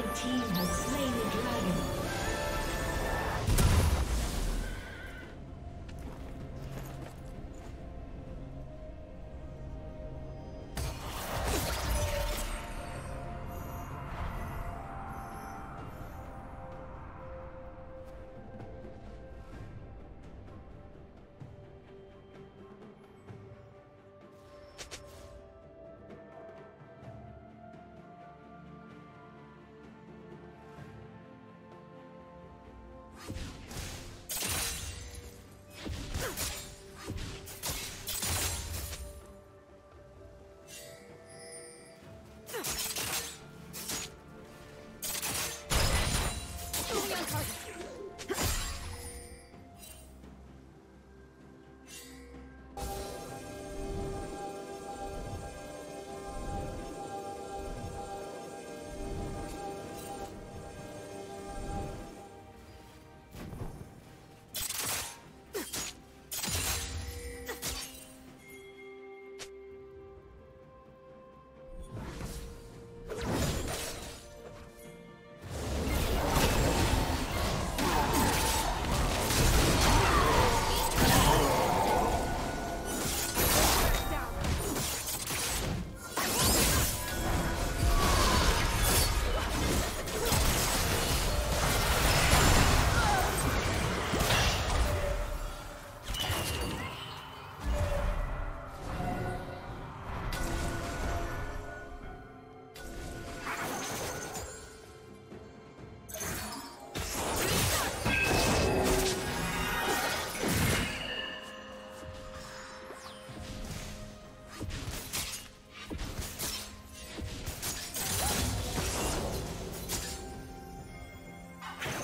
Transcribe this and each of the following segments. The team has slain the dragon.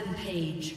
Rampage.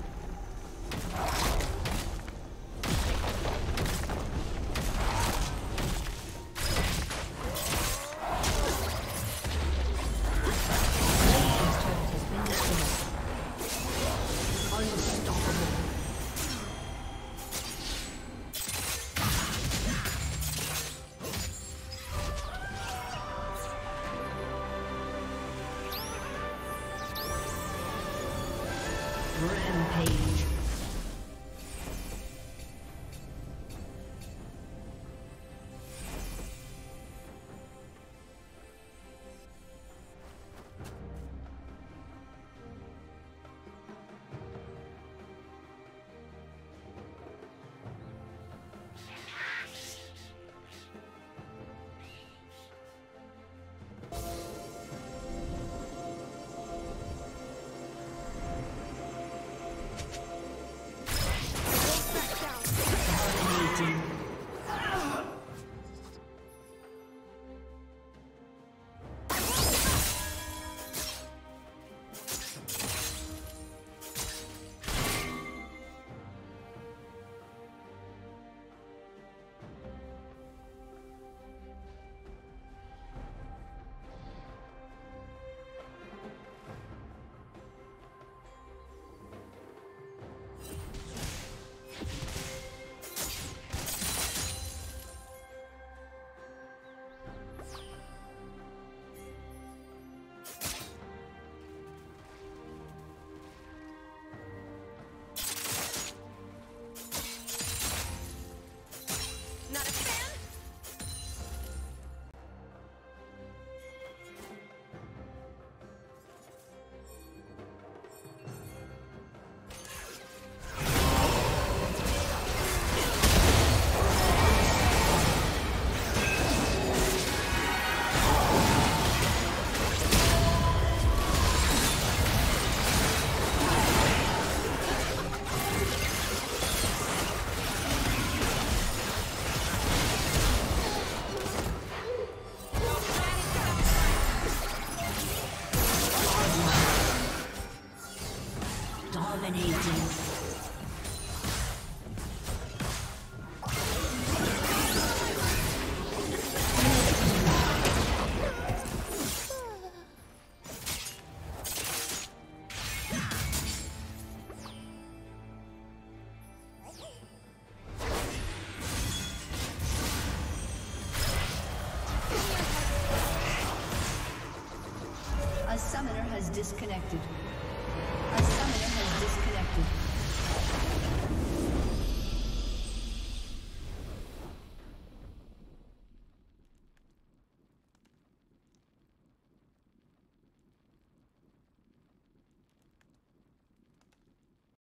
Rampage. Disconnected.